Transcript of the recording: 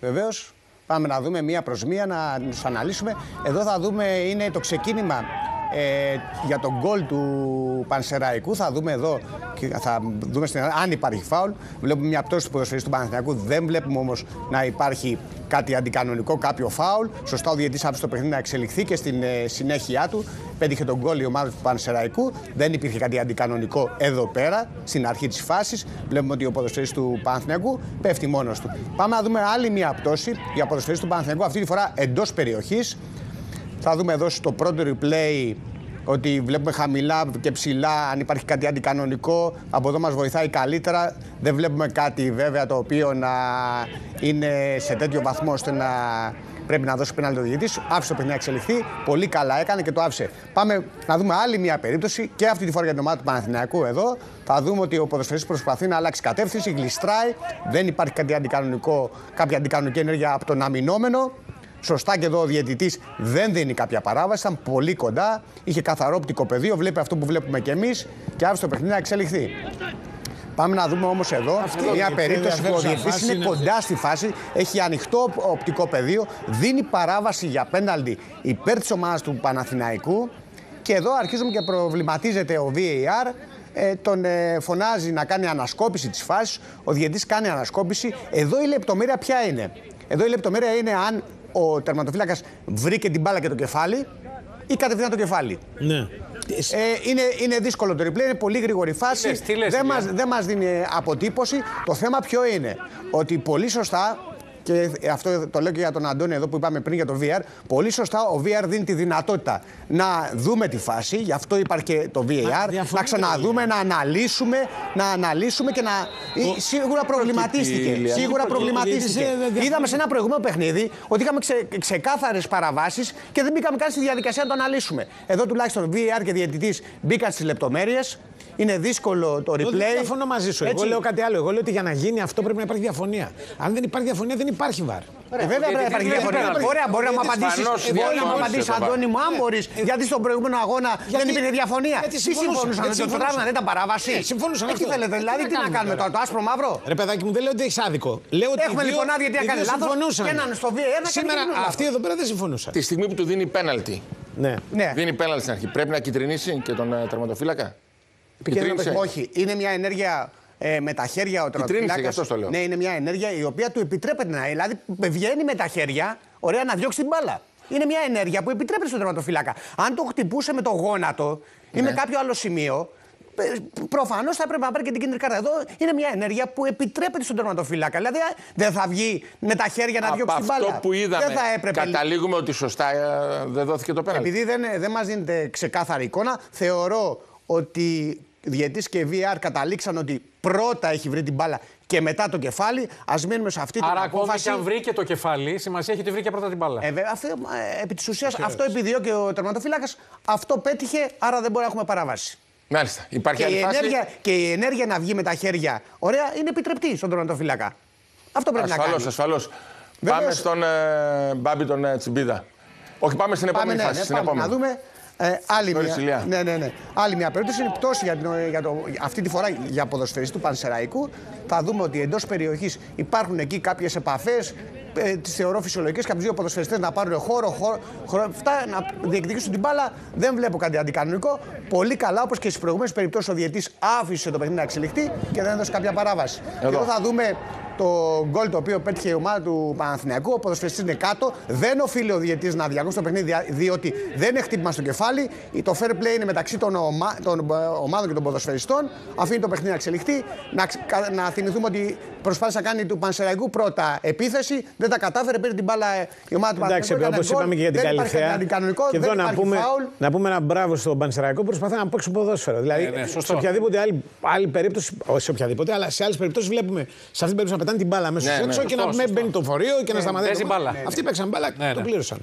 Βεβαίως, πάμε να δούμε μία προς μία, να τους αναλύσουμε. Εδώ θα δούμε, είναι το ξεκίνημα για τον γκολ του Πανσερραϊκού. Θα δούμε εδώ, θα δούμε στην, αν υπάρχει φάουλ. Βλέπουμε μια πτώση του ποδοσφαιριστού του Παναθηναϊκού. Δεν βλέπουμε όμως να υπάρχει κάτι αντικανονικό, κάποιο φάουλ. Σωστά ο διαιτητής άφησε το παιχνίδι να εξελιχθεί και στην συνέχειά του πέτυχε τον γκολ η ομάδα του Πανσερραϊκού. Δεν υπήρχε κάτι αντικανονικό εδώ πέρα, στην αρχή της φάσης. Βλέπουμε ότι ο ποδοσφαιριστής του Παναθηναϊκού πέφτει μόνος του. Πάμε να δούμε άλλη μια πτώση για ποδοσφαιριστή του Παναθηναϊκού, αυτή τη φορά εντός περιοχής. Θα δούμε εδώ στο πρώτο replay ότι βλέπουμε χαμηλά και ψηλά αν υπάρχει κάτι αντικανονικό. Από εδώ μας βοηθάει καλύτερα. Δεν βλέπουμε κάτι βέβαια το οποίο να είναι σε τέτοιο βαθμό ώστε να πρέπει να δώσει πέναλτι ο διαιτητής. Άφησε το παιχνίδι να εξελιχθεί. Πολύ καλά έκανε και το άφησε. Πάμε να δούμε άλλη μια περίπτωση και αυτή τη φορά για την ομάδα του Παναθηναϊκού εδώ. Θα δούμε ότι ο ποδοσφαιριστής προσπαθεί να αλλάξει κατεύθυνση, γλιστράει. Δεν υπάρχει κάτι αντικανονικό, κάποια αντικανονική ενέργεια από τον αμυνόμενο. Σωστά και εδώ ο διαιτητής δεν δίνει κάποια παράβαση, ήταν πολύ κοντά, είχε καθαρό οπτικό πεδίο, βλέπει αυτό που βλέπουμε κι εμείς και άφησε το παιχνίδι να εξελιχθεί. Πάμε να δούμε όμως εδώ μια περίπτωση που ο διαιτητής είναι κοντά στη φάση, έχει ανοιχτό οπτικό πεδίο, δίνει παράβαση για πέναλτι υπέρ της ομάδας του Παναθηναϊκού και εδώ αρχίζουμε και προβληματίζεται ο VAR. Τον φωνάζει να κάνει ανασκόπηση της φάσης, ο διαιτητής κάνει ανασκόπηση. Εδώ η λεπτομέρεια ποια είναι? Εδώ η λεπτομέρεια είναι αν ο τερματοφύλακας βρήκε την μπάλα και το κεφάλι ή κατευθείαν το κεφάλι. Ναι. Είναι δύσκολο το replay, είναι πολύ γρήγορη φάση. Δεν μας δίνει αποτύπωση. Το θέμα ποιο είναι? Ότι πολύ σωστά, και αυτό το λέω και για τον Αντώνη εδώ που είπαμε πριν για το VAR, πολύ σωστά ο VAR δίνει τη δυνατότητα να δούμε τη φάση, γι' αυτό υπάρχει και το VAR, να ξαναδούμε, να αναλύσουμε και να... Σίγουρα προβληματίστηκε. Είδαμε σε ένα προηγούμενο παιχνίδι ότι είχαμε ξεκάθαρες παραβάσεις και δεν μπήκαμε καν στη διαδικασία να το αναλύσουμε. Εδώ τουλάχιστον VAR και διαιτητής μπήκαν στις λεπτομέρειες. Είναι δύσκολο το replay. Δεν διαφωνώ μαζί σου. Εγώ λέω κάτι άλλο. Εγώ λέω ότι για να γίνει αυτό πρέπει να υπάρχει διαφωνία. Αν δεν υπάρχει διαφωνία, δεν υπάρχει VAR. Βέβαια πρέπει να υπάρχει διαφωνία. Ωραία, μπορεί να μου απαντήσει, Αντώνη μου, αν μπορεί. Γιατί στον προηγούμενο αγώνα δεν υπήρχε διαφωνία. Τι συμφωνούσαν? Δεν ήταν παράβαση. Συμφωνούσαν. Τι θέλετε, δηλαδή τι να κάνουμε τώρα, το άσπρο μαύρο? Ρε παιδάκι μου, δεν λέω ότι έχει άδικο. Έχουμε λοιπόν άδεια γιατί έκανε λάθος. Έναν στο VAR. Σήμερα αυτοί εδώ πέρα δεν συμφωνούσαν. Τη στιγμή που του δίνει πέναλτι. Δίνει πέναλτι στην αρχή. Πρέπει να κυτρινήσει και τον τερματοφύλακα. Όχι, είναι μια ενέργεια με τα χέρια ο τερματοφύλακας. Ναι, είναι μια ενέργεια η οποία του επιτρέπεται να. Δηλαδή, βγαίνει με τα χέρια, ωραία, να διώξει την μπάλα. Είναι μια ενέργεια που επιτρέπεται στον τερματοφύλακα. Αν το χτυπούσε με το γόνατο ή με κάποιο άλλο σημείο, προφανώς θα πρέπει να πάρει και την κίτρινη κάρτα. Εδώ είναι μια ενέργεια που επιτρέπεται στον τερματοφύλακα. Δηλαδή, δεν θα βγει με τα χέρια να διώξει την μπάλα. Αυτό που είδαμε, δεν θα έπρεπε. Καταλήγουμε ότι σωστά δεν δόθηκε το πέναλτι. Επειδή δεν μας δίνεται ξεκάθαρη εικόνα, θεωρώ ότι διαιτητής και VAR καταλήξαν ότι πρώτα έχει βρει την μπάλα και μετά το κεφάλι. Ας μείνουμε σε αυτή την απόφαση. Άρα, ακόμη και αν βρει και το κεφάλι, σημασία έχει ότι βρει και πρώτα την μπάλα. Επί της ουσίας, αυτό επιδιώκει ο τερματοφύλακας, αυτό πέτυχε, άρα δεν μπορεί να έχουμε παραβάσει. Μάλιστα. Υπάρχει άλλη φάση. Και η ενέργεια να βγει με τα χέρια, ωραία, είναι επιτρεπτή στον τερματοφύλακα. Αυτό πρέπει ασφαλώς, να κάνει. Ασφαλώς. Πάμε στον Μπάμπη τον Τσιμπίδα. Όχι, πάμε στην επόμενη φάση. Να δούμε. Άλλη μια περίπτωση είναι πτώση αυτή τη φορά για ποδοσφαιριστή του Πανσερραϊκού. Θα δούμε ότι εντός περιοχής υπάρχουν εκεί κάποιες επαφές, τις θεωρώ φυσιολογικές, και από τους δύο ποδοσφαιριστές να πάρουν χώρο να διεκδικήσουν την μπάλα. Δεν βλέπω κάτι αντικανονικό. Πολύ καλά, όπως και στις προηγούμενες περιπτώσεις, ο διαιτητής άφησε το παιχνίδι να εξελιχθεί και δεν έδωσε κάποια παράβαση. Εδώ θα δούμε το γκολ το οποίο πέτυχε η ομάδα του Παναθηναϊκού. Ο ποδοσφαιριστής είναι κάτω. Δεν οφείλει ο διαιτητής να διακόψει το παιχνίδι, διότι δεν έχει χτύπημα στο κεφάλι. Το fair play είναι μεταξύ των ομάδων και των ποδοσφαιριστών. Αφήνει το παιχνίδι να εξελιχθεί. Να θυμηθούμε ότι προσπάθησε να κάνει του Πανσερραϊκού πρώτα επίθεση. Δεν τα κατάφερε. Πήρε την μπάλα η ομάδα του Πανσερραϊκού. Εντάξει, όπως είπαμε και για την Καλυθέα. Και εδώ να πούμε ένα μπράβο στον Πανσερραϊκό που προσπαθεί να παίξει ποδόσφαιρο. Δηλαδή σε οποιαδήποτε άλλη περίπτωση, όχι σε οποιαδήποτε, αλλά σε άλλε περιπτώσει βλέπουμε σε αυτήν την περίπτωση την μπάλα μέσα στο έξω και να μπαίνει το φορείο και να σταματάει. Αυτή παίξαν μπάλα και το πλήρωσαν.